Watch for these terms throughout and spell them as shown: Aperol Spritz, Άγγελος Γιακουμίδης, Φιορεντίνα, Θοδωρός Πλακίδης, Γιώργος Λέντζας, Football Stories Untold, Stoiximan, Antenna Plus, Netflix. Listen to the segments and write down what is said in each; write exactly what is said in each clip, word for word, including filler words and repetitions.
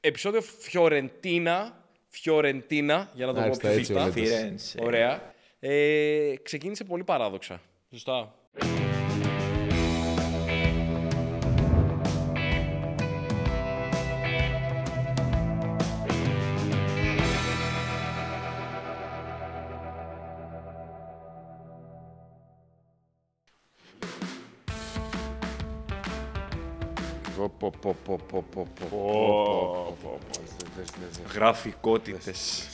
επεισόδιο Φιορεντίνα, Φιορεντίνα, για να το Άξτε, πω πιο φύστα. Φιρένσε. Ωραία. Ε, ξεκίνησε πολύ παράδοξα. Σωστά. Γραφικότητες.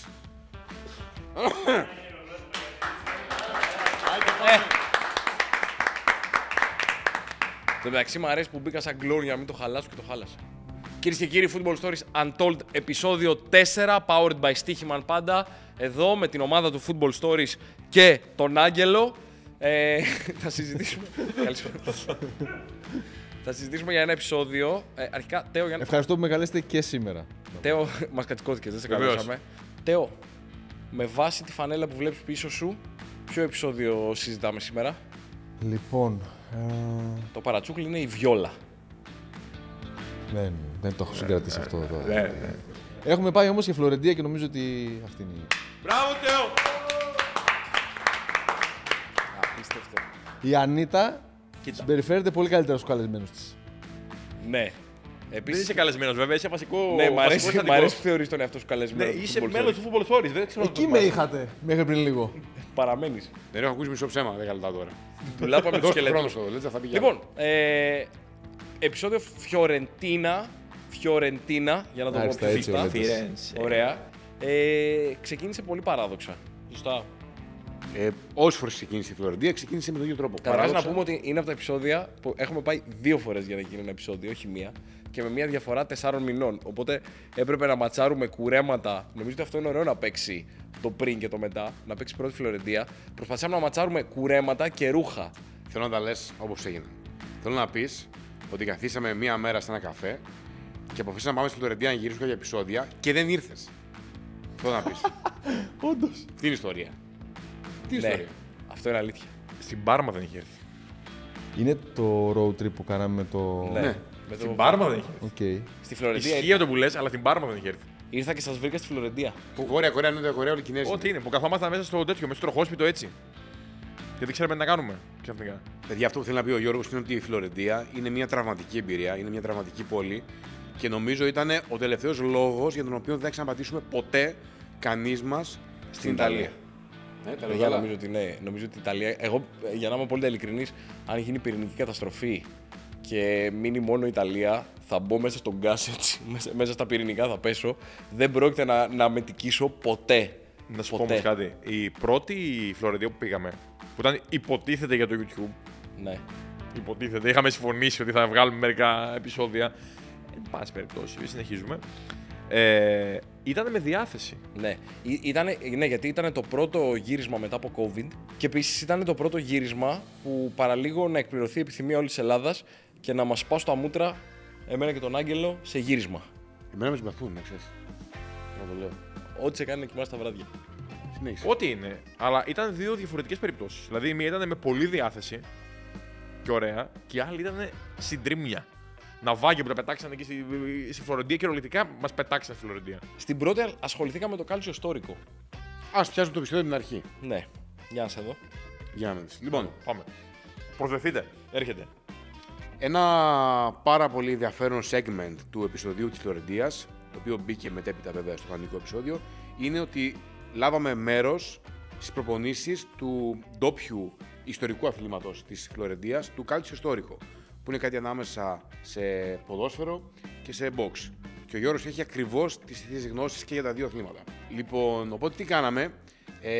Το μεταξύ μου αρέσει που μπήκα σαν γκλόρι να μην το χαλάσω και το χάλασα. Κυρίες και κύριοι, Football Stories Untold, επεισόδιο τέσσερα, powered by Stoiximan πάντα. Εδώ με την ομάδα του Football Stories και τον Άγγελο. Θα συζητήσουμε. Θα συζητήσουμε για ένα επεισόδιο. Ε, αρχικά, Τέο, για να... Ευχαριστώ που με καλέσετε και σήμερα. Τέο, μας κατσικώθηκες, δεν σε καλέσαμε. Τέο, με βάση τη φανέλα που βλέπεις πίσω σου, ποιο επεισόδιο συζητάμε σήμερα? Λοιπόν... Ε... Το παρατσούκλι είναι η Βιόλα. Δεν, δεν το έχω συγκρατήσει αυτό εδώ. Ναι, ναι. Έχουμε πάει όμως για Φλωρεντία και νομίζω ότι αυτή είναι η... Μπράβο, Τέο! Απίστευτο. Η Ανίτα... Συμπεριφέρεται πολύ καλύτερα στους καλεσμένους της. Ναι. Επίσης... Δεν είσαι καλεσμένος, βέβαια, είσαι βασικό. Ναι, μ' αρέσει που θεωρείς τον εαυτό σου καλεσμένο. Ναι, είσαι μέλος του Football Stories. Δεν ξέρω. Εκεί με είχατε μέχρι πριν λίγο. Παραμένεις. Δεν έχω ακούσει μισό ψέμα δέκα λεπτά τώρα. Τουλάχιστον με τους σκελετούς. Λοιπόν, επεισόδιο Φιορεντίνα. Φιορεντίνα, για να το πω πιο φύστα. Ωραία. Ξεκίνησε πολύ παράδοξα. Σωστά. Ε, Όσε φορέ ξεκίνησε η Φλωρεντία, ξεκίνησε με τον ίδιο τρόπο. Καταρχάς να πούμε ότι είναι από τα επεισόδια που έχουμε πάει δύο φορές για να γίνει ένα επεισόδιο, όχι μία, και με μία διαφορά τεσσάρων μηνών. Οπότε έπρεπε να ματσάρουμε κουρέματα. Νομίζω ότι αυτό είναι ωραίο να παίξει το πριν και το μετά, να παίξει πρώτη Φλωρεντία. Προσπαθήσαμε να ματσάρουμε κουρέματα και ρούχα. Θέλω να τα λες όπως έγινε. Θέλω να πει ότι καθίσαμε μία μέρα σε ένα καφέ και αποφασίσαμε να πάμε στη Φλωρεντία να γυρίσουμε κάποια επεισόδια και δεν ήρθε. Θέλω να πει. Όντω. Την ιστορία. Τι ναι, ιστορία. Αυτό είναι αλήθεια. Στην Πάρμα δεν είχε έρθει. Είναι το road trip που κάναμε με το... Ναι, ναι. Με στην το... Πάρμα δεν είχε έρθει. Okay. Στη Φλωρεντία. Ισχύει το που λες, αλλά στην Πάρμα δεν είχε έρθει. Ήρθα και σας βρήκα στη Φλωρεντία. Που Βόρεια Κορέα, Νότια Κορέα, όλοι Κινέζοι. Ό,τι είναι, που καθόμασταν μέσα στο τέτοιο, μέσα στο τροχόσπιτο έτσι. Και δεν ξέραμε τι να κάνουμε ξαφνικά. Παιδιά, αυτό που θέλει να πει ο Γιώργος είναι ότι η Φλωρεντία είναι μια τραυματική εμπειρία, είναι μια τραυματική πόλη και νομίζω ήταν ο τελευταίος λόγος για τον οποίο δεν θα ξαναπατήσουμε ποτέ κανείς μας στην Ιταλία. Ναι, τα εγώ, νομίζω ότι ναι. Νομίζω ότι η Ιταλία. Εγώ, για να είμαι πολύ ειλικρινής, αν γίνει πυρηνική καταστροφή και μείνει μόνο η Ιταλία, θα μπω μέσα στον γκάζ, μέσα, μέσα στα πυρηνικά θα πέσω. Δεν πρόκειται να, να μετικήσω ποτέ. Να σου ποτέ. πω κάτι. Η πρώτη Φλωρεντία που πήγαμε, που ήταν υποτίθεται για το YouTube. Ναι. Υποτίθεται. Είχαμε συμφωνήσει ότι θα βγάλουμε μερικά επεισόδια. Εν πάση περιπτώσει, συνεχίζουμε. Ε, ήτανε με διάθεση. Ναι, ήτανε, ναι γιατί ήταν το πρώτο γύρισμα μετά από COVID και επίσης ήταν το πρώτο γύρισμα που παραλίγο να εκπληρωθεί η επιθυμία όλης της Ελλάδας και να μας πάω στα μούτρα, εμένα και τον Άγγελο, σε γύρισμα. Εμένα με συμπαθούν, να ξέρεις. Να το λέω. Ό,τι σε κάνει να κοιμάσαι τα βράδια. Συνέχισε. Ό,τι είναι. Αλλά ήταν δύο διαφορετικές περιπτώσεις. Δηλαδή, η μία ήταν με πολλή διάθεση και ωραία, και η άλλη ήταν συντρίμια. Ναυάγιο που τα πετάξαν εκεί στη, στη Φλωρεντία και ρολιτικά μας πετάξαν στη Φλωρεντία. Στην πρώτη ασχοληθήκαμε με το Calcio Storico. Ας πιάσουμε το επεισόδιο από την αρχή. Ναι. Για να σε δω. Για να με δεις. Λοιπόν, πάμε. Προσδεθείτε. Έρχεται. Ένα πάρα πολύ ενδιαφέρον segment του επεισοδίου της Φλωρεντίας, το οποίο μπήκε μετέπειτα βέβαια στο κανονικό επεισόδιο, είναι ότι λάβαμε μέρος στις προπονήσεις του ντόπιου ιστορικού αθλήματος της Φλωρεντίας, του Calcio Storico, που είναι κάτι ανάμεσα σε ποδόσφαιρο και σε box. Και ο Γιώργος έχει ακριβώς τις ίδιες γνώσεις και για τα δύο αθλήματα. Λοιπόν, οπότε τι κάναμε. Ε,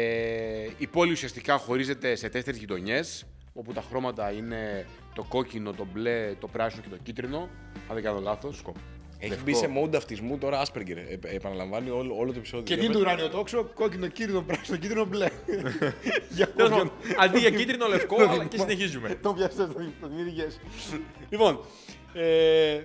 η πόλη ουσιαστικά χωρίζεται σε τέσσερις γειτονιές, όπου τα χρώματα είναι το κόκκινο, το μπλε, το πράσινο και το κίτρινο. Αν δεν κάνω λάθος. Έχει Λευκό. μπει σε mode αυτισμού τώρα Asperger. Ε, επαναλαμβάνει όλο, όλο το επεισόδιο. Και τι είναι το ουράνιο τόξο, κόκκινο, κίτρινο, πράσινο, κίτρινο, μπλε. για όποιον... Αντί για κίτρινο, λευκό, αλλά και συνεχίζουμε. Το πιάσατε, το δημιουργές. Λοιπόν, ε,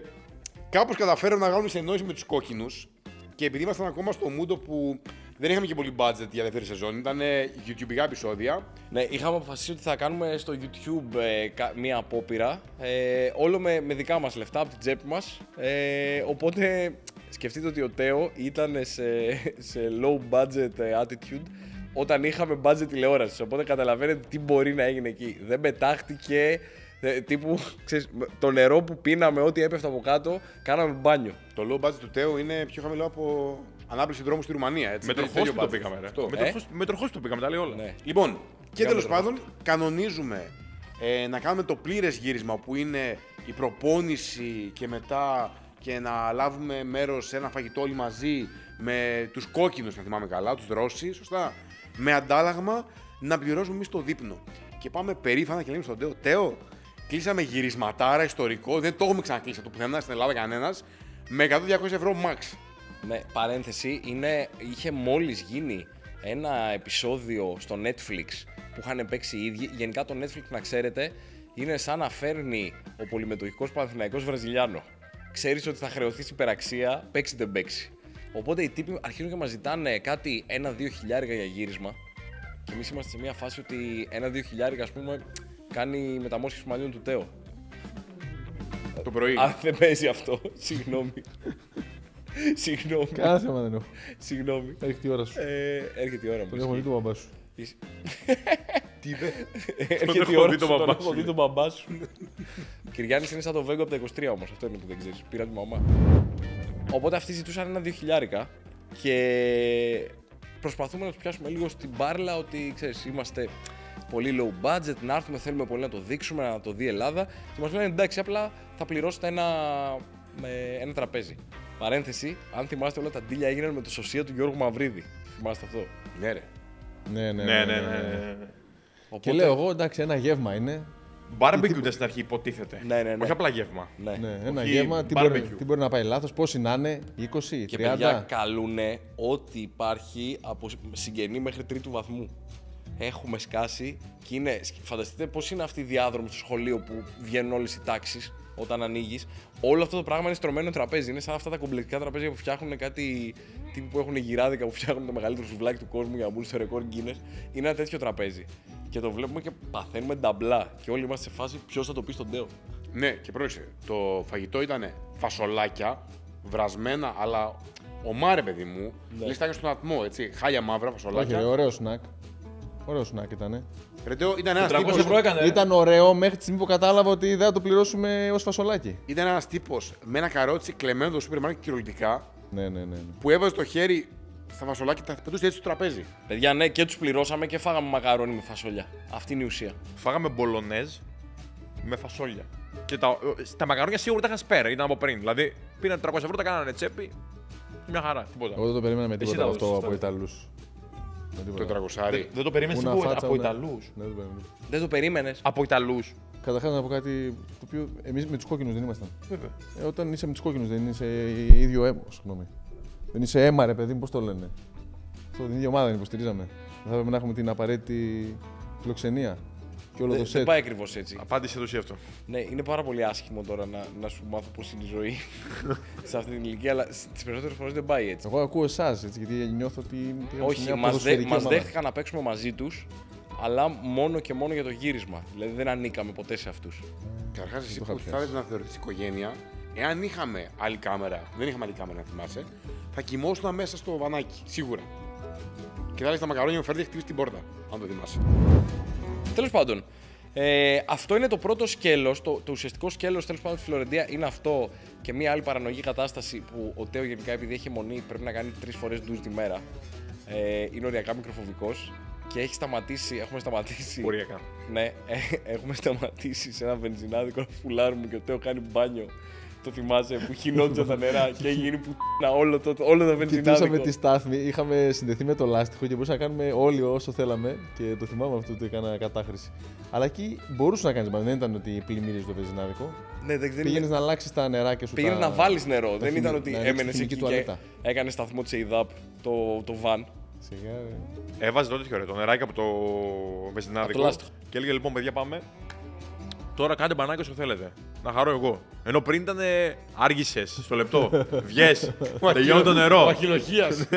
κάπως καταφέραμε να κάνουμε συνεννόηση με τους κόκκινους και επειδή ήμασταν ακόμα στο μούντο που δεν είχαμε και πολύ budget για δεύτερη σεζόν, ήταν YouTubeικά επεισόδια. Ναι, είχαμε αποφασίσει ότι θα κάνουμε στο YouTube ε, κα, μία απόπειρα, ε, όλο με, με δικά μας λεφτά από την τσέπη μας, ε, οπότε Σκεφτείτε ότι ο Τέο ήταν σε, σε low budget attitude όταν είχαμε budget τηλεόραση. Οπότε καταλαβαίνετε τι μπορεί να έγινε εκεί. Δεν πετάχτηκε τύπου, ξέρεις, το νερό που πίναμε, ό,τι έπεφτε από κάτω, κάναμε μπάνιο. Το low budget του Τέο είναι πιο χαμηλό από ανάπληση δρόμου στη Ρουμανία. Έτσι. Με τροχός το πήγαμε. Ε? Με τροχός το πήγαμε, τα λέει όλα. Ναι. Λοιπόν, και τέλος πάντων, κανονίζουμε ε, να κάνουμε το πλήρες γύρισμα που είναι η προπόνηση και μετά. Και να λάβουμε μέρος σε ένα φαγητό όλοι μαζί με τους κόκκινους, να θυμάμαι καλά, τους Ρώσοι, σωστά. Με αντάλλαγμα να πληρώσουμε εμείς το δείπνο. Και πάμε περήφανα και λέμε στον Τέο: Τέο, κλείσαμε γυρισματάρα ιστορικό, δεν το έχουμε ξανακλείσει το πουθενά στην Ελλάδα κανένας, με εκατό με διακόσια ευρώ max. Ναι, παρένθεση, είναι, είχε μόλις γίνει ένα επεισόδιο στο Netflix που είχαν παίξει οι ίδιοι. Γενικά το Netflix, να ξέρετε, είναι σαν να φέρνει ο πολυμετοχικός Παναθηναϊκός Βραζιλιάνο. Ξέρεις ότι θα χρεωθείς υπεραξία, παίξει δεν παίξει. Οπότε οι τύποι αρχίζουν και μας ζητάνε κάτι ένα-δύο χιλιάρικα για γύρισμα. Και εμείς είμαστε σε μια φάση ότι ένα-δύο χιλιάρικα, ας πούμε, κάνει μεταμόσχευση μαλλιών του Τέο. Το πρωί. Αν δεν παίζει αυτό, συγγνώμη. Συγγνώμη. Κανένα θέμα δεν έχω. Συγγνώμη. Έρχεται η ώρα σου. Ε, έρχεται η ώρα μου. Τον έχω δει τον μπαμπά σου. Τι δε. Έρχεται η ώρα σου, τον έχω δει τον μπαμπά σου. Κυριάννης είναι σαν το Βέγκο από τα είκοσι τρία όμως, αυτό είναι που δεν ξέρεις, πήρα τη μαμά. Οπότε αυτοί ζητούσαν ένα δύο χιλιάρικα και προσπαθούμε να τους πιάσουμε λίγο στην μπάρλα ότι, ξέρεις, είμαστε πολύ low budget, να έρθουμε, θέλουμε πολύ να το δείξουμε, να το δει η Ελλάδα και μας λένε εντάξει, απλά θα πληρώσετε ένα, ένα τραπέζι. Παρένθεση, αν θυμάστε, όλα τα ντύλια έγιναν με το σωσία του Γιώργου Μαυρίδη. Θυμάστε αυτό? Ναι ρε. Ναι, ναι, ναι, ναι, ναι, ναι. Οπότε... Και λέω εγώ, εντάξει, ένα γεύμα είναι. Μπάρμπεκιου δεν στην αρχή υποτίθεται. Ναι, ναι, ναι. Όχι απλά γεύμα. Ναι, ναι, ένα όχι γεύμα. Τι μπορεί, τι μπορεί να πάει λάθος, πόσοι να είναι, είκοσι, τριάντα. Και παιδιά καλούνε ό,τι υπάρχει από συγγενή μέχρι τρίτου βαθμού. Έχουμε σκάσει και είναι. Φανταστείτε πώς είναι αυτή η διάδρομη στο σχολείο που βγαίνουν όλες οι τάξεις όταν ανοίγεις. Όλο αυτό το πράγμα είναι στρωμένο τραπέζι. Είναι σαν αυτά τα κομπλεκτικά τραπέζια που φτιάχνουν κάτι. Τύποι που έχουν γυράδικα που φτιάχνουν το μεγαλύτερο σουβλάκι του κόσμου για να μπουν στο ρεκόρ Guinness. Είναι ένα τέτοιο τραπέζι. Και το βλέπουμε και παθαίνουμε νταμπλά. Και όλοι είμαστε σε φάση ποιος θα το πει στον Τέο. Ναι, και πρόσεξε. Το φαγητό ήταν φασολάκια, βρασμένα, αλλά ομάρε, παιδί μου. Ναι. Λιστάκια στον ατμό, έτσι. Χάλια μαύρα, φασολάκια. Όχι, ωραίο σνακ. Ωραίο σνακ ήτανε. Ρετέο, ήταν ένας τύπος, έκανε, ήταν ωραίο μέχρι τη στιγμή που κατάλαβα ότι δεν θα το πληρώσουμε ως φασολάκι. Ήταν ένας τύπος με ένα καρότσι κλεμμένο το σούπερ μάρκετ κυριολεκτικά. Ναι, ναι, ναι, ναι. Που έβαζε το χέρι στα φασολάκια και τα πετούσε έτσι στο τραπέζι. Παιδιά, ναι, και τους πληρώσαμε και φάγαμε μακαρόνι με φασόλια. Αυτή είναι η ουσία. Φάγαμε μπολονέζ με φασόλια. Και τα, τα μακαρόνια σίγουρα τα είχαν σπέρα, ήταν από πριν. Δηλαδή πήραν τριακόσια ευρώ, τα κάνανε τσέπη. Μια χαρά. Τίποτα. Εγώ δεν το περίμενα με τίποτα αυτό σωστά. Από Ιταλούς. Το τετρακοσάρι. Δεν το περίμενες από Ιταλούς. Δεν το περίμενες. Από Ιταλούς. Καταρχάς να πω κάτι το οποίο εμείς με τους κόκκινους δεν ήμασταν. Βέβαια. Ε, όταν είσαι με τους κόκκινους δεν είσαι ίδιο αίμα. Συγγνώμη. Δεν είσαι αίμα, ρε παιδί μου, πώς το λένε. Αυτό την ίδια ομάδα δεν υποστηρίζαμε. Δεν θα πρέπει να έχουμε την απαραίτητη φιλοξενία. Και όλο Δε, το σετ. Δεν πάει ακριβώς έτσι. Απάντησε το σε αυτό. Ναι, είναι πάρα πολύ άσχημο τώρα να, να σου μάθω πώς είναι η ζωή σε αυτή την ηλικία, αλλά τις περισσότερες φορές δεν πάει έτσι. Εγώ ακούω εσάς, έτσι, γιατί νιώθω ότι. Όχι, μας, δε, μας δέχτηκαν να παίξουμε μαζί τους, αλλά μόνο και μόνο για το γύρισμα. Δηλαδή δεν ανήκαμε ποτέ σε αυτούς. Καταρχάς, εσύ που θα έπρεπε να θεωρηθείς οικογένεια, εάν είχαμε άλλη κάμερα, δεν είχαμε άλλη κάμερα να θυμάσαι, θα κοιμόσουν μέσα στο βανάκι, σίγουρα. Και θα λες τα μακαρόνια μου φέρνει χτύπησε την πόρτα, αν το θυμάσαι. Τέλος πάντων, ε, αυτό είναι το πρώτο σκέλος, το, το ουσιαστικό σκέλος τέλος πάντων στη Φλωρεντία είναι αυτό και μία άλλη παρανοϊκή κατάσταση που ο Τέο γενικά επειδή έχει αιμονή πρέπει να κάνει τρεις φορές ντους τη μέρα. Ε, είναι οριακά μικροφοβικός και έχει σταματήσει, έχουμε σταματήσει... Οριακά. Ναι, ε, έχουμε σταματήσει σε ένα βενζινάδικο να φουλάρουμε και ο Τέο κάνει μπάνιο. Το θυμάσαι που χινόντουσαν τα νερά και έγινε που όλο το, όλο το βενζινάδικο. Κοιτούσαμε τη στάθμη, είχαμε συνδεθεί με το λάστιχο και μπορούσαμε να κάνουμε όλοι όσο θέλαμε και το θυμάμαι αυτό ότι έκανα κατάχρηση. Αλλά εκεί μπορούσε να κάνει μπάνιο, δεν ήταν ότι πλημμύριζε το βενζινάδικο. Ναι, πήγαινε να αλλάξει τα νεράκια σου. Πήγαινε τα... να βάλει νερό, τα δεν ήταν ότι έμενε εκεί και έκανε σταθμό τη ΕΙΔΑΠ το, το βαν. Σιγά, ε. Έβαζε τότε το νεράκι από το βενζινάδικο και έλεγε λοιπόν παιδιά πάμε. Τώρα κάντε μπανάκι όσο θέλετε. Να χαρώ εγώ. Ενώ πριν ήταν άργησε στο λεπτό. Βγες, τελειώνει το νερό. Παχυλοχίας.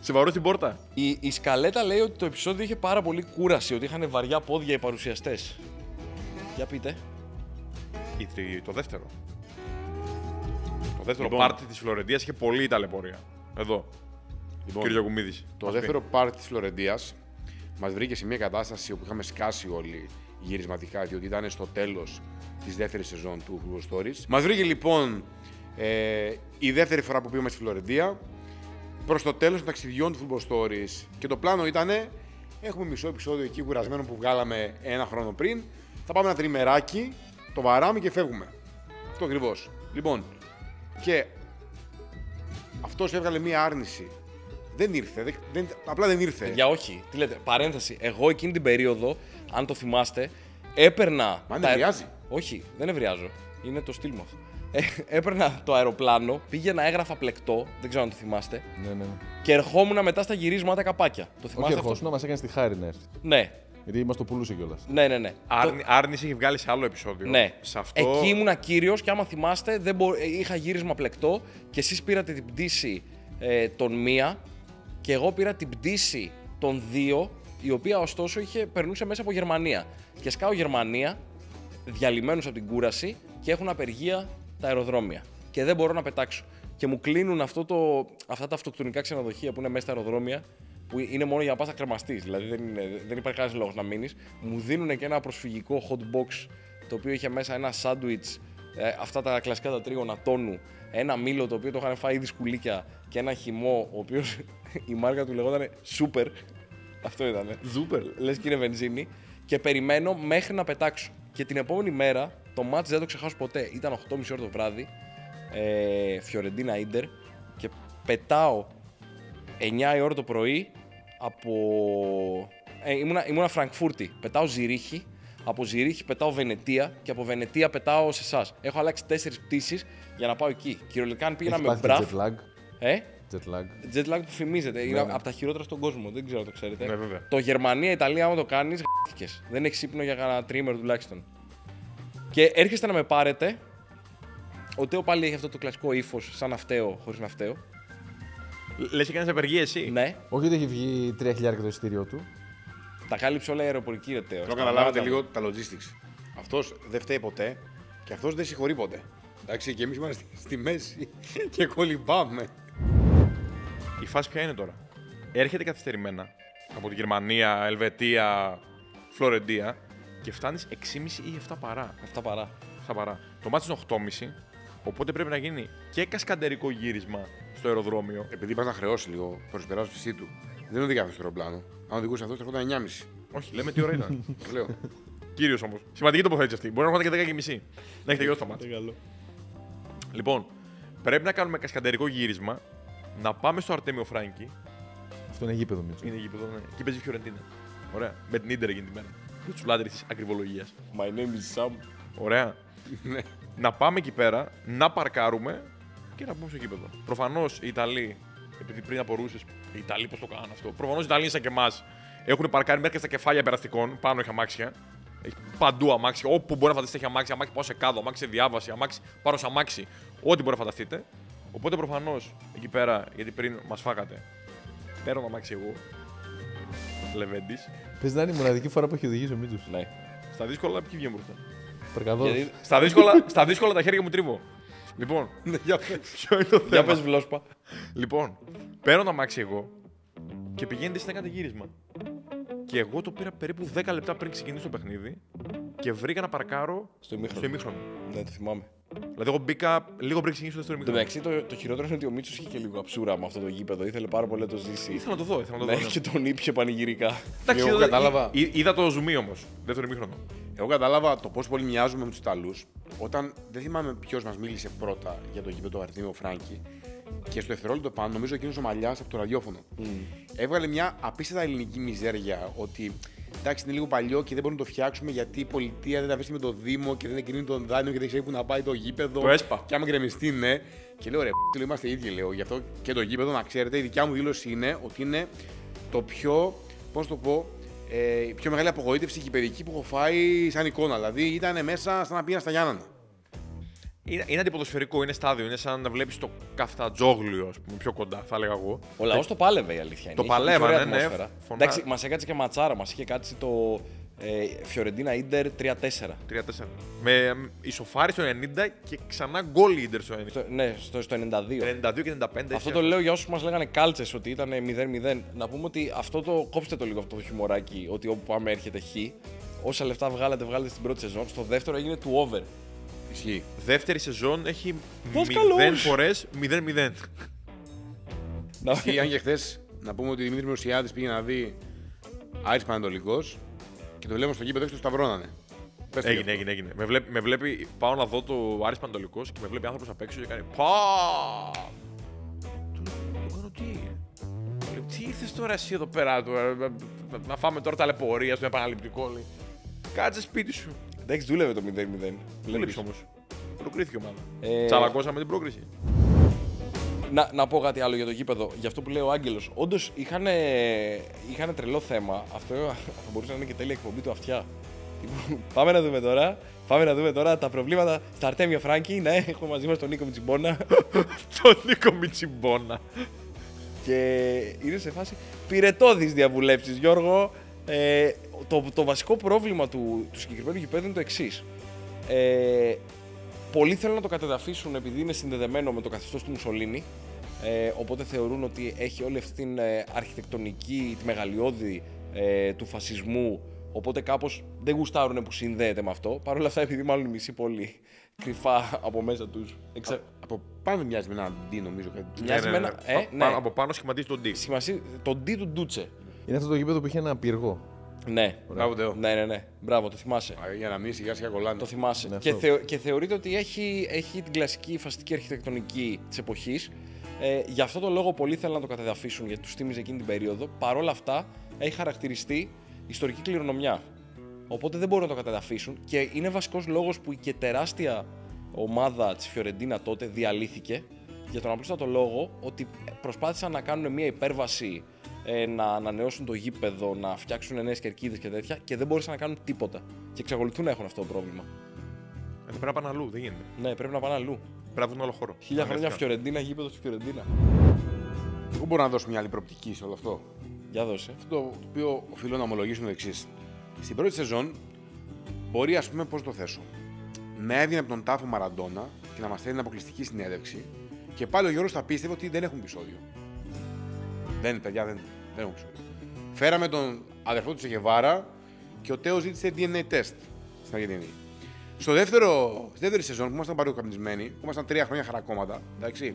Σε βαρώ στην πόρτα. Η, η σκαλέτα λέει ότι το επεισόδιο είχε πάρα πολύ κούραση, ότι είχαν βαριά πόδια οι παρουσιαστές. Για πείτε. Η, το δεύτερο. Το δεύτερο το πάρτι της Φλωρεντίας είχε πολύ ταλαιπωρία. Εδώ. Λοιπόν, κύριο Γιακουμίδης. Το δεύτερο πάρτι της Φλωρεντίας μας βρήκε σε μια κατάσταση όπου είχαμε σκάσει όλοι γυρισματικά, διότι ήταν στο τέλος της δεύτερης σεζόν του Football Stories. Μας βρήκε λοιπόν ε, η δεύτερη φορά που πήγαμε στη Φλωρεντία, προς το τέλος των ταξιδιών του Football Stories. Και το πλάνο ήταν, έχουμε μισό επεισόδιο εκεί κουρασμένο που βγάλαμε ένα χρόνο πριν. Θα πάμε ένα τριμεράκι, το βαράμε και φεύγουμε. Αυτό ακριβώς. Λοιπόν, και αυτός έβγαλε μία άρνηση. Δεν ήρθε, δεν, δεν, απλά δεν ήρθε. Για όχι, τι λέτε, παρένθεση. Εγώ εκείνη την περίοδο, αν το θυμάστε, έπαιρνα. Μα δεν ευριάζει. Τα... Όχι, δεν ευριάζω. Είναι το στυλ μου αυτό. Έπαιρνα το αεροπλάνο, πήγαινα, έγραφα πλεκτό, δεν ξέρω αν το θυμάστε. Ναι, ναι. Και ερχόμουν μετά στα γυρίσματα καπάκια. Το θυμάστε. Όχι, ερχόσουν, μας έκανε τη χάρη να έρθει. Ναι. Γιατί μας το πουλούσε κιόλας. Ναι, ναι, ναι. Άρνη, το... Άρνηση είχε βγάλει σε άλλο επεισόδιο. Ναι. Σε αυτό... Εκεί ήμουνα κύριος και άμα θυμάστε, δεν μπο... είχα γύρισμα πλεκτό και εσείς πήρατε την πτήση ε, των μία και εγώ πήρα την πτήση των δύο, η οποία ωστόσο είχε, περνούσε μέσα από Γερμανία. Και σκάω Γερμανία, διαλυμένους από την κούραση και έχουν απεργία τα αεροδρόμια. Και δεν μπορώ να πετάξω. Και μου κλείνουν αυτό το... αυτά τα αυτοκτονικά ξενοδοχεία που είναι μέσα στα αεροδρόμια. Που είναι μόνο για να πας να κρεμαστείς, δηλαδή δεν, είναι, δεν υπάρχει κανένας λόγος να μείνεις. Μου δίνουν και ένα προσφυγικό hot box, το οποίο είχε μέσα ένα σάντουιτς, ε, αυτά τα κλασικά τα τρίγωνα τόνου, ένα μήλο το οποίο το είχαν φάει ήδη σκουλίκια και ένα χυμό, ο οποίος η μάρκα του λεγόταν Super. Αυτό ήτανε. Super. Λες και είναι βενζίνη. Και περιμένω μέχρι να πετάξω. Και την επόμενη μέρα, το μάτς δεν το ξεχάσω ποτέ, ήταν οκτώ και μισή ώρα το βράδυ, ε, Φιορεντίνα Ίντερ, και πετάω εννιά η ώρα το πρωί από... Ε, ήμουνα, ήμουνα Φραγκφούρτη, πετάω Ζηρίχη, από Ζηρίχη πετάω Βενετία και από Βενετία πετάω σε εσάς. Έχω αλλάξει τέσσερις πτήσεις για να πάω εκεί. Κυριολικά αν πήγαινα με μπραφ... Jet lag. Ε? Jet lag. Jet lag που φημίζεται, yeah. Είναι από τα χειρότερα στον κόσμο, δεν ξέρω αν το ξέρετε. Yeah, το Γερμανία, Ιταλία, άμα το κάνεις, γ***θηκες. Δεν έχεις ύπνο για κανένα τρίμερο τουλάχιστον. Και έρχεστε να με πάρετε, ο Τέο πάλι έχει αυτό το κλασικό ύφος, σαν ναυταίο, χωρίς ναυταίο. Λες και κάνεις απεργία εσύ. Ναι. Όχι ότι έχει βγει τρία χιλιάδες το εισιτήριό του. Τα κάλυψε όλα η αεροπορική ρε Τέο. Καταλάβατε λίγο τα logistics. Αυτός δεν φταίει ποτέ και αυτός δεν συγχωρεί ποτέ. Εντάξει, και εμείς είμαστε στη μέση και κολυμπάμε. Η φάση ποια είναι τώρα. Έρχεται καθυστερημένα από τη Γερμανία, Ελβετία, Φλωρεντία και φτάνεις έξι και μισή ή επτά παρά. επτά παρά. επτά παρά. Το μάτι είναι οκτώ και μισή. Οπότε πρέπει να γίνει και κασκαντερικό γύρισμα στο αεροδρόμιο. Επειδή πας να χρεώσει λίγο προς την περάσπιση του, δεν οδηγά αυτό το αεροπλάνο. Αν οδηγούσε αυτό, θα έρχονταν εννιά και μισή. Όχι, λέμε τι ώρα ήταν. Λέω. Κύριος όμως. Σημαντική τοποθέτηση αυτή. Μπορεί να έρχονταν και δέκα και μισή. Να έχει τελειώσει το μάτι. Λοιπόν, πρέπει να κάνουμε κασκαντερικό γύρισμα, να πάμε στο Αρτέμιο Φράγκη. Αυτό είναι γήπεδο, Μίτσο. Είναι γήπεδο, ναι. Και παίζει η Φιορεντίνα. Ωραία. Με την Ίντερ εκείνη τη μέρα. Με τους λάτρεις της ακριβολογίας. My name is Sam. Ωραία. Να πάμε εκεί πέρα, να παρκάρουμε και να πούμε στο γήπεδο. Προφανώς οι Ιταλοί, επειδή πριν απορούσες, οι Ιταλοί πώς το κάνουν αυτό. Προφανώς οι Ιταλοί σαν και εμάς έχουν παρκάρει μέχρι και στα κεφάλια περαστικών. Πάνω έχει αμάξια. Έχει παντού αμάξια. Όπου μπορεί να φανταστείτε έχει αμάξια. Αμάξι πάω σε κάδο, αμάξι σε διάβαση, αμάξι πάρω σε αμάξι. Ό,τι μπορεί να φανταστείτε. Οπότε προφανώς εκεί πέρα, γιατί πριν μας φάγατε, παίρνω το αμάξι εγώ. Λεβέντης. Πες να είναι η μοναδική φορά που έχει οδηγήσει ο Μίτσος. Ναι. Στα δύσκολα ποιοι βγαίνουν μπροστά. Γιατί... Στα, δύσκολα, στα δύσκολα τα χέρια μου τρίβω. Λοιπόν, για πες βλόσπα. Λοιπόν, παίρνω το αμάξι εγώ και πηγαίνετε εσείς να κάνετε γύρισμα. Και εγώ το πήρα περίπου δέκα λεπτά πριν ξεκινήσει το παιχνίδι και βρήκα να παρκάρω στο ημίχρονο. Ναι, το θυμάμαι. Δηλαδή, εγώ μπήκα λίγο πριν ξεκινήσω το ημίχρονο. Εντάξει, το, το χειρότερο είναι ότι ο Μίτσος είχε και λίγο αψούρα με αυτό το γήπεδο. Ήθελε πάρα πολύ να το ζήσει. Ήθελα να το δω. Ήθελα να το δω ναι. Και τον ήπιε πανηγυρικά. Εντάξει, εγώ κατάλαβα. Ή, είδα το ζουμί όμως. Δεύτερο ημίχρονο. Εγώ κατάλαβα το πόσο πολύ μοιάζουμε με τους Ιταλούς όταν δεν θυμάμαι ποιος μας μίλησε πρώτα για το γήπεδο Αρτέμιο Φράγκη. Και στο δευτερόλεπτο πάνω, νομίζω εκείνος ο Μαλιάς από το ραδιόφωνο. Mm. Έβγαλε μια απίστευτα ελληνική μιζέρια ότι εντάξει είναι λίγο παλιό και δεν μπορούμε να το φτιάξουμε γιατί η πολιτεία δεν τα βρίσκει με το Δήμο και δεν εγκρίνει τον δάνειο και δεν ξέρει που να πάει το γήπεδο. Το ΕΣΠΑ. Και άμα γκρεμιστεί, ναι. Και λέω ρε, π***, είμαστε ίδιοι, λέω. Γι' αυτό και το γήπεδο, να ξέρετε, η δικιά μου δήλωση είναι ότι είναι το πιο, πώς το πω, ε, η πιο μεγάλη απογοήτευση γηπεδική που έχω φάει σαν εικόνα. Δηλαδή ήταν μέσα σαν να πήγαινα στα Γιάννανα. Είναι, είναι αντιποδοσφαιρικό, είναι στάδιο. Είναι σαν να βλέπεις το Καφτατζόγλιο, ας πούμε, πιο κοντά, θα έλεγα εγώ. Ο λαός το πάλευε, η αλήθεια είναι. Το παλεύανε, ναι. Εντάξει, μας έκατσε και ματσάρα, μας είχε κάτσει το Φιορεντίνα Ίντερ τρία τέσσερα. Με ισοφάρι στο ενενήντα και ξανά γκολ Ίντερ στο ενενήντα. Ναι, στο, στο ενενήντα δύο. ενενήντα δύο και ενενήντα πέντε. Αυτό το λέω για όσους μας λέγανε κάλτσες ότι ήταν μηδέν μηδέν. Να πούμε ότι αυτό το κόψτε το λίγο αυτό το χιουμοράκι, ότι όπου πάμε έρχεται χ. Όσα λεφτά βγάλατε, βγάλατε στην πρώτη σεζόν. Στο δεύτερο έγινε του over. Ισχύει. Δεύτερη σεζόν έχει μηδέν φορές μηδέν μηδέν. Ισχύει, αν και χθες να πούμε ότι ο Δημήτρης Μωυσιάδης πήγε να δει Άρης Πανατολικός. Και το βλέπω στο γήπεδο, το σταυρώνανε. Έγινε, έγινε, έγινε. Με βλέπει, με βλέπει, πάω να δω το Άρης Πανατολικός και με βλέπει άνθρωπος απ' έξω και κάνει πα! Του κάνω τι. Τι ήρθες τώρα εσύ εδώ πέρα, να φάμε τώρα ταλαιπωρία στο επαναληπτικό. Κάτσε σπίτι σου. Εντάξει, δούλευε το μηδέν μηδέν. Δούλεψε όμως. Προκρίθηκε ομάδα. Τσαλακώσαμε την πρόκριση. Να, να πω κάτι άλλο για το γήπεδο, για αυτό που λέει ο Άγγελος. Όντως είχαν, είχαν τρελό θέμα. Αυτό θα μπορούσε να είναι και τέλεια εκπομπή του αυτιά. Πάμε να δούμε τώρα. Πάμε να δούμε τώρα τα προβλήματα στα Αρτέμιο Φράγκη. Ναι, έχουμε μαζί μας τον Νίκο Μιτσιμπόνα. Τον Νίκο Μιτσιμπόνα. Και είναι σε φάση πυρετώδης διαβουλεύσεις, Γιώργο. Ε, το, το βασικό πρόβλημα του, του συγκεκριμένου γηπέδου είναι το εξής. Ε, Πολλοί θέλουν να το κατεδαφίσουν επειδή είναι συνδεδεμένο με το καθεστώς του Μουσολίνη, ε, οπότε θεωρούν ότι έχει όλη αυτή την ε, αρχιτεκτονική, τη μεγαλειώδη ε, του φασισμού, οπότε κάπως δεν γουστάρουν που συνδέεται με αυτό. Παρ' όλα αυτά, επειδή μάλλον μισή πολύ κρυφά από μέσα τους. Εξα... Α, από πάνω μοιάζει με ένα D, νομίζω. Μοιάζει με ένα. Ναι, ναι, ναι. Ε, ναι. Από πάνω σχηματίζει τον D. Σχηματίζει τον D του Ντούτσε. Είναι αυτό το γήπεδο που είχε ένα πυργό. Ναι. Μπράβο, ναι, ναι, ναι. Μπράβο, το θυμάσαι. Α, για να μην σιγά σιγά κολλάνε. Το θυμάσαι. Ναι, και, θεω, και θεωρείται ότι έχει, έχει την κλασική φασιστική αρχιτεκτονική της εποχής. Ε, γι' αυτό το λόγο πολλοί θέλουν να το κατεδαφίσουν, γιατί τους θύμιζε εκείνη την περίοδο. Παρ' όλα αυτά, έχει χαρακτηριστεί ιστορική κληρονομιά. Οπότε δεν μπορούν να το κατεδαφίσουν και είναι βασικός λόγος που η και τεράστια ομάδα της Φιορεντίνα τότε διαλύθηκε. Για τον απλούστατο λόγο ότι προσπάθησαν να κάνουν μια υπέρβαση. Να ανανεώσουν το γήπεδο, να φτιάξουν νέες κερκίδες και τέτοια και δεν μπορούσαν να κάνουν τίποτα. Και εξακολουθούν να έχουν αυτό το πρόβλημα. Ε, πρέπει να πάνε αλλού, δεν γίνεται. Ναι, πρέπει να πάνε αλλού. Πρέπει να βρουν άλλο χώρο. Χίλια χρόνια Φιορεντίνα, γήπεδο στη Φιορεντίνα. Εγώ μπορώ να δώσω μια άλλη προοπτική σε όλο αυτό. Για δώσε. Αυτό το οποίο οφείλω να ομολογήσω το εξής. Στην πρώτη σεζόν, μπορεί, ας πούμε, πώς το θέσω. Να έδινε από τον τάφο Μαραντόνα και να μας έδινε αποκλειστική συνέντευξη και πάλι ο Γιώργος θα πίστευε ότι δεν έχουν επεισόδιο. Δεν, παιδιά, δεν, δεν έχω ξέρω. Φέραμε τον αδερφό του Σεγεβάρα και ο Τέος ζήτησε ντι εν έι test στην Αργεντινή. Στο δεύτερο, στη δεύτερη σεζόν που ήμασταν παρεοκαπνισμένοι, που ήμασταν τρία χρόνια χαρακόμματα, εντάξει,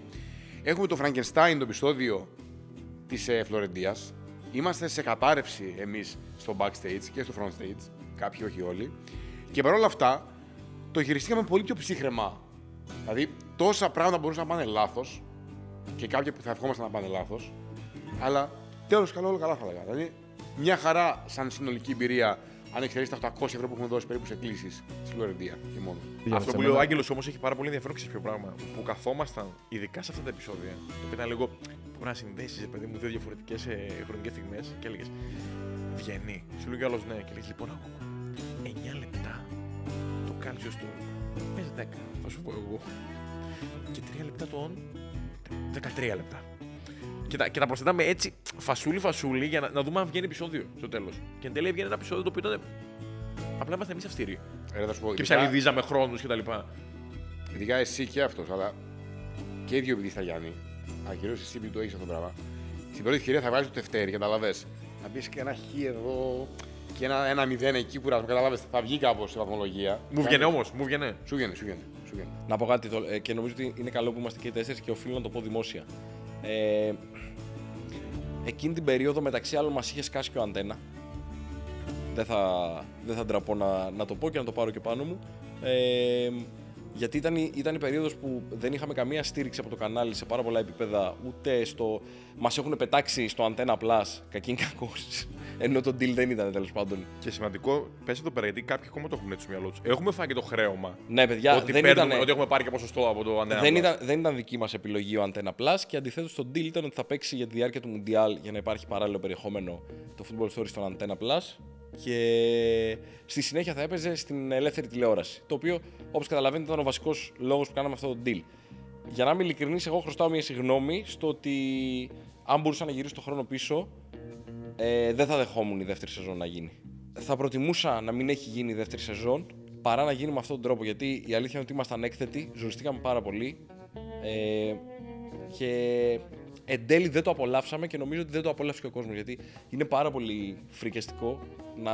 έχουμε το Frankenstein, το επεισόδιο της ε, Φλωρεντίας. Είμαστε σε κατάρρευση εμείς στο backstage και στο front stage, κάποιοι όχι όλοι. Και παρόλα αυτά το γυριστήκαμε πολύ πιο ψύχρεμα. Δηλαδή τόσα πράγματα μπορούσαν να πάνε λάθος και κάποια που θα ευχόμασταν να πάνε λάθος. Αλλά τέλος καλό, όλα καλά θα λέγαμε. Δηλαδή, μια χαρά σαν συνολική εμπειρία, αν εξαιρέσει τα οκτακόσια ευρώ που έχουμε δώσει περίπου σε κλήσεις στη Φλωρεντία και μόνο. Πήγαμε αυτό που λέει ο Άγγελος όμως έχει πάρα πολύ ενδιαφέρον σε ποιο πράγμα. Που καθόμασταν, ειδικά σε αυτά τα επεισόδια, το οποίο ήταν λίγο. Που να συνδέσει, παιδί μου, δύο διαφορετικές ε, χρονικές στιγμές και έλεγε βγαίνει. Σου λέει κιόλα ναι, και λέει λοιπόν ακόμα εννιά λεπτά το Calcio Storico. Πες δέκα, θα σου πω εγώ. Και τρία λεπτά το on, δεκατρία λεπτά. Και τα, και τα προσθέταμε έτσι φασούλι-φασούλι για να, να δούμε αν βγαίνει επεισόδιο στο τέλος. Και εν τέλει έβγαινε ένα επεισόδιο το οποίο ήταν. Απλά ήμασταν εμείς αυστηροί. Ε, θα σου πω, και ειδικά... ψαλιδίζαμε χρόνους κτλ. Ειδικά εσύ και αυτός, αλλά και οι δύο επειδή θα Γιάννη. Αλλά κυρίως εσύ επειδή το έχεις αυτό το πράγμα. Στην πρώτη ευκαιρία θα βγάλεις το τευτέρι, καταλαβες. Να πεις και ένα χ εδώ και ένα, ένα μηδέν εκεί που καταλάβες θα βγει κάπως σε βαθμολογία. Μου βγαίνει όμως, μου βγαίνει. Σου βγαίνει, σου βγαίνει. Να πω κάτι το, ε, και νομίζω ότι είναι καλό που είμαστε και οι τέσσερις και οφείλω να το πω δημόσια. Ε, εκείνη την περίοδο μεταξύ άλλων μας είχε σκάσει και ο Antenna. Δεν θα, δεν θα ντραπώ να, να το πω και να το πάρω και πάνω μου. Ε, γιατί ήταν, ήταν η περίοδος που δεν είχαμε καμία στήριξη από το κανάλι σε πάρα πολλά επίπεδα, ούτε στο... Μας έχουν πετάξει στο Antenna Plus, κακήν κακός, ενώ το deal δεν ήταν τέλος πάντων. Και σημαντικό, πες εδώ πέρα, γιατί κάποιοι ακόμα το έχουν στο μυαλό τους. Έχουμε φάει και το χρέωμα, ναι, παιδιά, ότι, δεν παίρνουμε, ήταν... ότι έχουμε πάρει και ποσοστό από το Antenna δεν Plus. Ήταν, δεν ήταν δική μας επιλογή ο Antenna Plus και αντιθέτως το deal ήταν ότι θα παίξει για τη διάρκεια του Μουντιάλ για να υπάρχει παράλληλο περιεχόμενο το Football Stories στον Antenna Plus. Και στη συνέχεια θα έπαιζε στην ελεύθερη τηλεόραση. Το οποίο, όπως καταλαβαίνετε, ήταν ο βασικός λόγος που κάναμε αυτό το deal. Για να είμαι ειλικρινής, εγώ χρωστάω μια συγγνώμη στο ότι αν μπορούσα να γυρίσω το χρόνο πίσω, ε, δεν θα δεχόμουν η δεύτερη σεζόν να γίνει. θα προτιμούσα να μην έχει γίνει η δεύτερη σεζόν παρά να γίνει με αυτόν τον τρόπο, γιατί η αλήθεια είναι ότι ήμασταν έκθετοι, ζοριστήκαμε πάρα πολύ ε, και εν τέλει δεν το απολαύσαμε και νομίζω ότι δεν το απολαύσε και ο κόσμος, γιατί είναι πάρα πολύ φρικιαστικό να,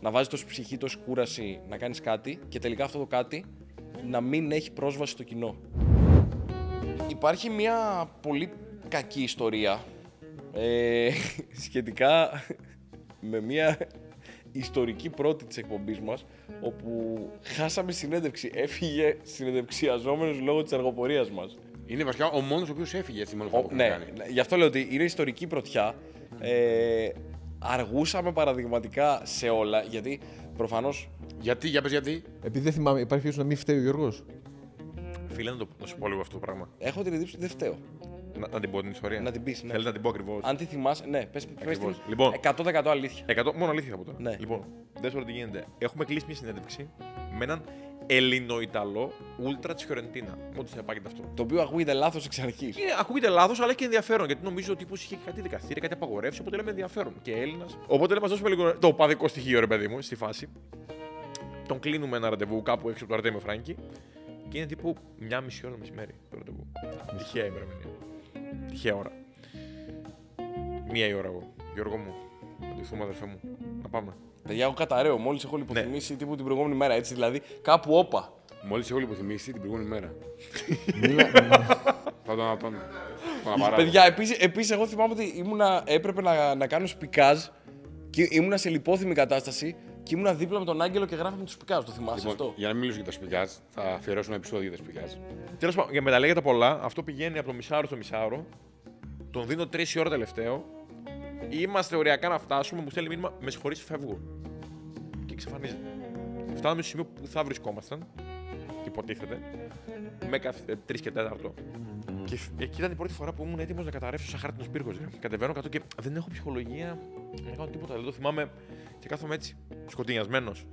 να βάζεις τόση ψυχή, τόση κούραση να κάνεις κάτι και τελικά αυτό το κάτι να μην έχει πρόσβαση στο κοινό. Υπάρχει μια πολύ κακή ιστορία ε, σχετικά με μια ιστορική πρώτη της εκπομπής μας, όπου χάσαμε συνέντευξη, έφυγε συνεντευξιαζόμενος λόγω της αργοπορίας μας. Είναι βασικά ο μόνος ο οποίος έφυγε, έτσι μόνο που ναι, κάνει. Γι' αυτό λέω ότι είναι ιστορική πρωτιά. Ε, αργούσαμε παραδειγματικά σε όλα, γιατί προφανώς... Γιατί, για πες γιατί. Επειδή δεν θυμάμαι, υπάρχει ποιος να μην φταίει ο Γιώργος. Φίλε, να το να σου πω λίγο αυτό το πράγμα. Έχω την εντύπωση ότι δεν φταίω. Να, να την πω την ιστορία. Να την πεις, ναι. Θέλεις να την πω ακριβώς. Αν τη θυμάσαι, ναι, πες, πες την. Λοιπόν, εκατό τοις εκατό αλήθεια. εκατό τοις εκατό μόνο αλήθεια θα πω τώρα. Ναι. Λοιπόν, δεν ξέρω τι γίνεται. Έχουμε κλείσει μια συνέντευξη με έναν Ελληνοϊταλό ούλτρα τη Φιορεντίνα. Ό,τι θα πάγεται αυτό. Το οποίο ακούγεται λάθος εξ αρχής. Ναι, ακούγεται λάθος, αλλά έχει ενδιαφέρον. Γιατί νομίζω ότι ο τύπος είχε κάτι δικαστήρια, κάτι απαγορεύσει. Οπότε λέμε ενδιαφέρον. Και Έλληνας. Οπότε λέμε, ας δώσουμε λίγο το οπαδικό στοιχείο, ρε παιδί μου, στη φάση. Τον κλείνουμε ένα ραντεβού κάπου έξω από το Stadio Franchi. Και είναι τύπου μια μισή ώρα μεσημέρι το ραντεβού. Τυχαία ημερομηνία. Τυχαία ώρα. Μία η ώρα εγώ. Γιώργο μου, αντιθούμε αδερφέ μου. Να πάμε. Παιδιά, εγώ καταραίω. Μόλις έχω λιποθυμήσει ναι. Τύπου την προηγούμενη μέρα. Έτσι δηλαδή, κάπου όπα. Μόλις έχω λιποθυμήσει την προηγούμενη μέρα. Θα το αναπτώνω. Παιδιά, επίσης, επίσης εγώ θυμάμαι ότι ήμουνα, έπρεπε να, να κάνω σπικάζ και ήμουνα σε λιπόθυμη κατάσταση. Και ήμουνα δίπλα με τον Άγγελο και γράφαμε τους σπικάζ. Το θυμάσαι λοιπόν, αυτό. Για να μην μιλήσω για τα σπικάζ, θα αφιερώσουμε ένα επεισόδιο για τα σπικάζ. Τέλος πάντων, για μεταλέγεται πολλά, αυτό πηγαίνει από το μισάωρο στο μισάωρο. Τον δίνω τρεις η ώρα τελευταίο. Είμαστε οριακά να φτάσουμε, μου στέλνει μήνυμα, με συγχωρείς, φεύγω. Και εξαφανίζεται. Φτάνουμε στο σημείο που θα βρισκόμασταν, υποτίθεται, με τρεις και τέταρτο. Και εκεί ήταν η πρώτη φορά που ήμουν έτοιμος να καταρρεύσω σαν χάρτινος πύργος. Κατεβαίνω κάτω και δεν έχω ψυχολογία, δεν κάνω τίποτα. Δεν το θυμάμαι και κάθομαι έτσι, σκοτεινιασμένος.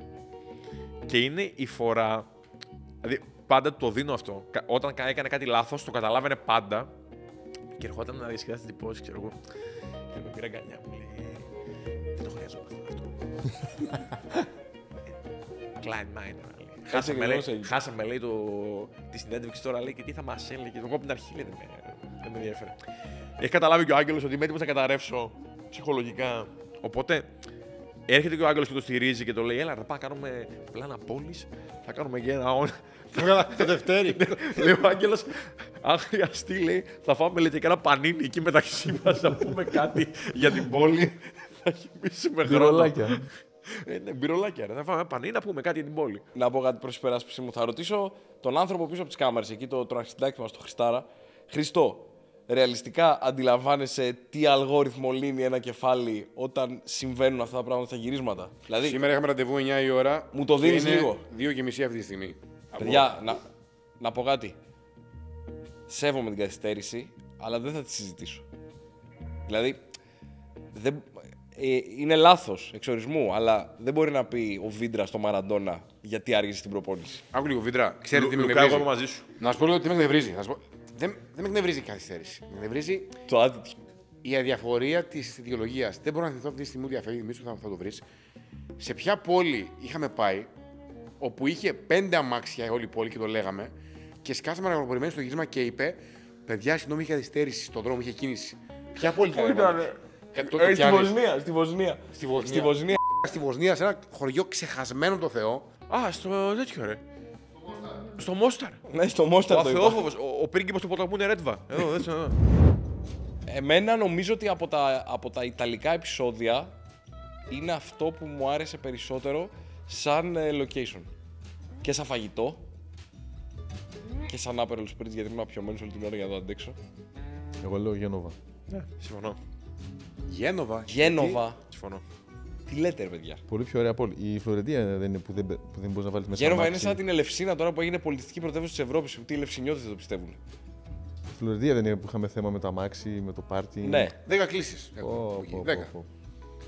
Και είναι η φορά. Δηλαδή, πάντα το δίνω αυτό. Όταν έκανε κάτι λάθος, το καταλάβαινε πάντα. Και ερχόταν να διασκεδάσει την τυπώση, ξέρω εγώ. Και με πήρα αγκαλιά μου λέει: δεν το χρειαζόμαστε αυτό. Κλάιν Μάινερ. Χάσαμε, λέει, χάσαμε, λέει, το... τη συνέντευξη τώρα, λέει, και τι θα μας έλεγε. Εγώ από την αρχή, λέει, δεν με, δεν με ενδιαφέρει. Έχει καταλάβει και ο Άγγελος ότι είμαι έτοιμος να καταρρεύσω ψυχολογικά. Οπότε έρχεται και ο Άγγελος και το στηρίζει και το λέει: έλα, θα πάμε, κάνουμε πλάνα πόλης, θα κάνουμε και ένα όν. Το Δευτέρι. Λέει ο Άγγελος, αν χρειαστεί, λέει, θα φάμε, λέει, και ένα πανίνι εκεί μεταξύ μας, να πούμε κάτι για την πόλη. Θα χυμίσουμε χρόνο. Ε, ναι, μπυρολάκια, ρε. Θα φάμε πανί, να πούμε κάτι για την πόλη. Να πω κάτι προς υπεράσπιση μου. Θα ρωτήσω τον άνθρωπο πίσω από τις κάμερες, εκεί το αρχιστάκι μας, το Χριστάρα. Χριστό, ρεαλιστικά αντιλαμβάνεσαι τι αλγόριθμο λύνει ένα κεφάλι όταν συμβαίνουν αυτά τα πράγματα στα γυρίσματα? Δηλαδή, σήμερα είχαμε ραντεβού εννιά η ώρα. Μου το δίνεις λίγο. δύο και μισή αυτή τη στιγμή. Παιδιά, να, να πω κάτι. Σέβομαι την καθυστέρηση, αλλά δεν θα τη συζητήσω. Δηλαδή, δεν. Είναι λάθος εξορισμού, αλλά δεν μπορεί να πει ο Βίντρα στο Μαραντόνα γιατί άργησε την προπόνηση. Άκου λίγο, Βίντρα, ξέρετε τι με εκνευρίζει. Μαζί σου. Να σου πω λίγο τι με εκνευρίζει. Δεν με εκνευρίζει η καθυστέρηση. Με εκνευρίζει η αδιαφορία της ιδεολογίας. Δεν μπορώ να θυμηθώ αυτή τη στιγμή, διαφεύγει, μη σου θα το βρει. Σε ποια πόλη είχαμε πάει, όπου είχε πέντε αμάξια όλη η πόλη και το λέγαμε, και σκάσαμε αργοπορημένοι στο γύρισμα και είπε: παιδιά, συγγνώμη, είχε καθυστέρηση στον δρόμο, είχε κίνηση. Ποια πόλη ήταν? Ε, στη Βοσνία, στη Βοσνία. Στη Βοσνία. Στη Βοσνία. Στη Βοσνία, σε ένα χωριό ξεχασμένο το Θεό. Α, στο τέτοιο ρε. Στο Μόσταρ. Ναι, στο Μόσταρ. Ο Θεόφοβος, ο, ο πρίγκιπας του ποταμού είναι Ρέτβα. Εδώ, έτσι, εδώ. Εμένα νομίζω ότι από τα, από τα ιταλικά επεισόδια είναι αυτό που μου άρεσε περισσότερο σαν ε, location. Και σαν φαγητό. Και σαν Aperol Spritz, γιατί ήμουν πιωμένος όλη την ώρα για να το αντέξω. Εγώ λέω Γένοβα. Ναι, συμφωνώ. Γένοβα. Γένοβα. Συμφωνώ. Τι λέτε, ρε παιδιά. Πολύ πιο ωραία πόλη. Η Φλωρεντία δεν είναι που δεν, που δεν μπορεί να βάλει μέσα. Γένοβα είναι σαν την Ελευσίνα τώρα που έγινε πολιτιστική πρωτεύουσα της Ευρώπης. Τι οι Ελευσινιώτες δεν το πιστεύουν. Η Φλωρεντία δεν είναι που είχαμε θέμα με το αμάξι, με το πάρτι. Ναι. Δέκα κλήσεις. Δέκα.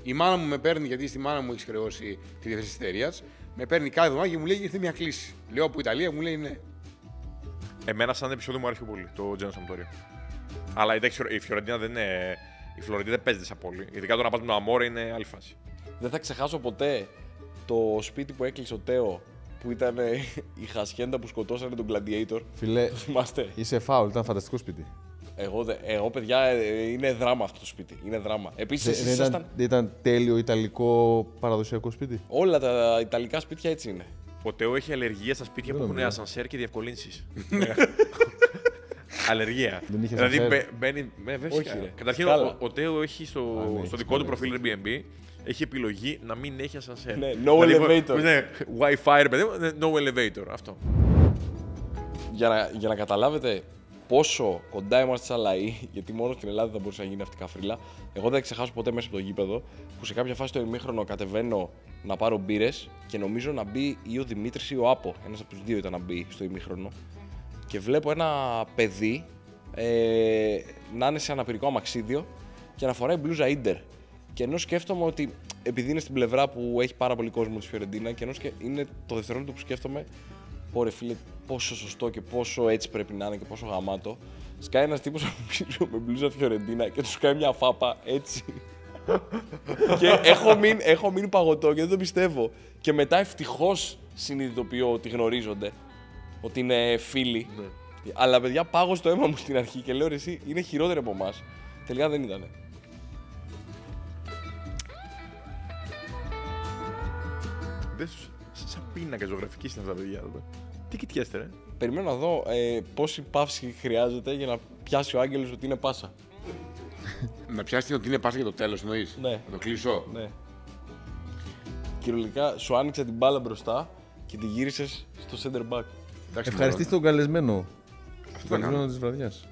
Η μάνα μου με παίρνει, γιατί στη μάνα μου έχει χρεώσει τη διευθύνση της εταιρείας, με παίρνει κάθε εβδομάδα και μου λέει: ήρθε μια κλήση. Λέω από Ιταλία, μου λέει ναι. Εμένα σαν επεισόδιο μου άρεσε πολύ το Τζένο Σαμπτόρια. Αλλά η Φιωρεντίνα δεν είναι. Η Φλωρεντία δεν παίζεται σαν πόλη. Ειδικά το να πας με το Αμόρε είναι άλλη φάση. Δεν θα ξεχάσω ποτέ το σπίτι που έκλεισε ο Τέο, που ήταν η χασιέντα που σκοτώσανε τον Gladiator. Φιλέ, είσαι φάουλ, ήταν φανταστικό σπίτι. Εγώ, εγώ, παιδιά, είναι δράμα αυτό το σπίτι. Είναι δράμα. Επίσης, δεν ήταν, ήταν τέλειο ιταλικό παραδοσιακό σπίτι. Όλα τα ιταλικά σπίτια έτσι είναι. Ο Τέο έχει αλλεργία στα σπίτια δεν που έχουν ασανσέρ και διευκολύνσεις. Αλλεργία. Δεν είχε δηλαδή μπαίνει. Καταρχήν, ο, ο Τέο έχει στο, Α, ναι, στο δικό ναι, του προφίλ Airbnb έχει επιλογή να μην έχει ασανσέρ. Ναι, no δηλαδή, elevator. Ναι, Wi-Fi, ρε παιδί μου, no elevator. Αυτό. Για να, για να καταλάβετε πόσο κοντά είμαστε σαν λαοί, γιατί μόνο στην Ελλάδα θα μπορούσε να γίνει αυτή η καφρίλα, εγώ δεν ξεχάσω ποτέ μέσα από το γήπεδο που σε κάποια φάση το ημίχρονο κατεβαίνω να πάρω μπύρες και νομίζω να μπει ή ο Δημήτρης ή ο Άπο. Ένας από τους δύο ήταν να μπει στο ημίχρονο. Και βλέπω ένα παιδί ε, να είναι σε αναπηρικό αμαξίδιο και να φοράει μπλούζα Ίντερ. Και ενώ σκέφτομαι ότι, επειδή είναι στην πλευρά που έχει πάρα πολύ κόσμο τη Φιορεντίνα, και ενώ σκε... είναι το δευτερόλεπτο που σκέφτομαι, πόρε φίλε, πόσο σωστό και πόσο έτσι πρέπει να είναι και πόσο γαμάτο. Σκάει ένας τύπος με μπλούζα Φιορεντίνα και του κάνει μια φάπα έτσι. Και έχω μείνει, έχω μείνει παγωτό και δεν το πιστεύω. Και μετά ευτυχώς συνειδητοποιώ ότι γνωρίζονται, ότι είναι φίλοι. Ναι. Αλλά παιδιά, πάγω στο αίμα μου στην αρχή και λέω ρε εσύ, είναι χειρότεροι από εμάς. Τελικά δεν ήτανε. Σαν πίνακα ζωγραφικής ήταν αυτά τα παιδιά. Τι κοιτιέστε, ρε. Περιμένω να δω ε, πόση παύση χρειάζεται για να πιάσει ο Άγγελος ότι είναι πάσα. Να πιάσει ότι είναι πάσα για το τέλος, εννοείς. Ναι. Να το κλείσω. Ναι. Κυριολεκτικά σου άνοιξε την μπάλα μπροστά και την γύρισες στο center back. Ευχαριστήστε τον καλεσμένο. Αυτό τον καλεσμένο της βραδιάς.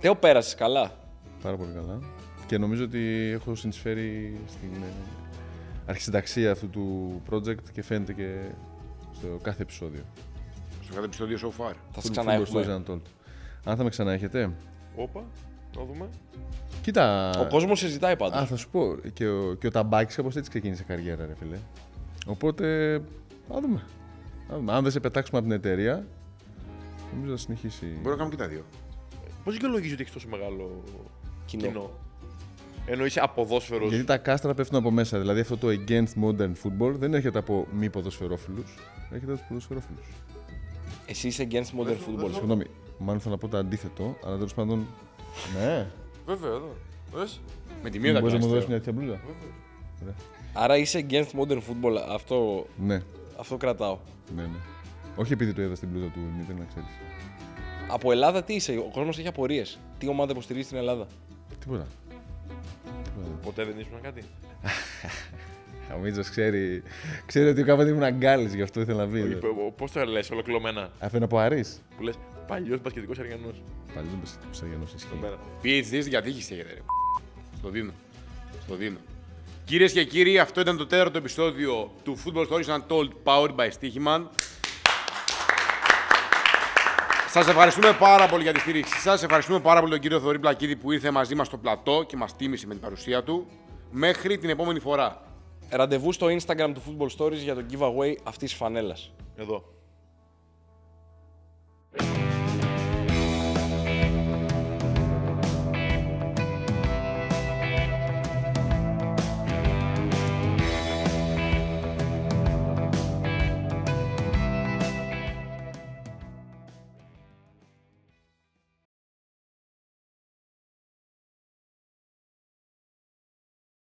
Τέο, πέρασες καλά. Πάρα πολύ καλά. Και νομίζω ότι έχω συνεισφέρει στην αρχισυνταξία αυτού του project και φαίνεται και στο κάθε επεισόδιο. Στο κάθε επεισόδιο so far. Θα σας ξαναέχουμε. Αν θα με ξαναέχετε. Όπα, το δούμε. Κοίτα. Ο κόσμος συζητάει πάντως. Α, θα σου πω. Και ο, ο Ταμπάκης κάπως έτσι ξεκίνησε καριέρα, ρε φίλε. Οπότε, θα δούμε. Αν δεν σε πετάξουμε από την εταιρεία, νομίζω θα συνεχίσει. Μπορώ να κάνουμε και τα δύο. Πώς δικαιολογείς ότι έχεις τόσο μεγάλο κοινό. κοινό. Εννοείς αποδόσφαιρος. Γιατί τα κάστρα πέφτουν από μέσα. Δηλαδή αυτό το against modern football δεν έρχεται από μη ποδοσφαιρόφιλους, έρχεται από τους ποδοσφαιρόφιλους. Εσύ είσαι against modern Βέβαια, football. Συγγνώμη, μάλλον θα να πω το αντίθετο, αλλά τέλος πάντων. Ναι. Βέβαια, εδώ. Δες. Με τη μία τα κάστρα. Μπορείς να μου δώσεις μια τέτοια μπλούζα. Άρα είσαι against modern football. Αυτό. Ναι. Αυτό κρατάω. Ναι, ναι. Όχι επειδή το είδα στην μπλούζα του Νίτερ, να ξέρεις. Από Ελλάδα τι είσαι, ο κόσμος έχει απορίες. Τι ομάδα υποστηρίζει στην Ελλάδα. Τίποτα. Ποτέ δεν ήσουν κάτι. Ο Μίτσος ξέρει, ξέρει ότι κάποτε ήμουν αγκάλης, γι' αυτό ήθελα να βγει. Πώς το λες ολοκληρωμένα. Αυτό είναι από Αρής. Που λες παλιός μπασκετικός Αριανός. Παλιός μπασκετικός Αριανός ισχύει. PhD γιατί είχε γερέ. Στο δίνω. Στο δίνω. Κυρίες και κύριοι, αυτό ήταν το τέταρτο επεισόδιο του Football Stories Untold powered by Stoiximan. Σας ευχαριστούμε πάρα πολύ για τη στήριξη σας. Ευχαριστούμε πάρα πολύ τον κύριο Θοδωρή Πλακίδη που ήρθε μαζί μας στο πλατό και μας τίμησε με την παρουσία του. Μέχρι την επόμενη φορά. Ραντεβού στο Instagram του Football Stories για το giveaway αυτής της φανέλας. Εδώ.